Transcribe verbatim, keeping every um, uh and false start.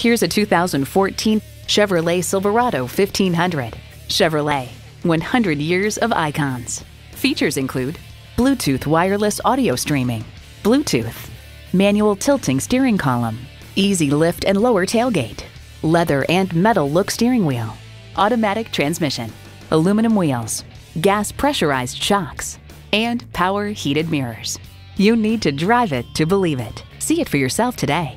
Here's a two thousand fourteen Chevrolet Silverado fifteen hundred. Chevrolet, one hundred years of icons. Features include Bluetooth wireless audio streaming, Bluetooth, manual tilting steering column, easy lift and lower tailgate, leather and metal look steering wheel, automatic transmission, aluminum wheels, gas pressurized shocks, and power heated mirrors. You need to drive it to believe it. See it for yourself today.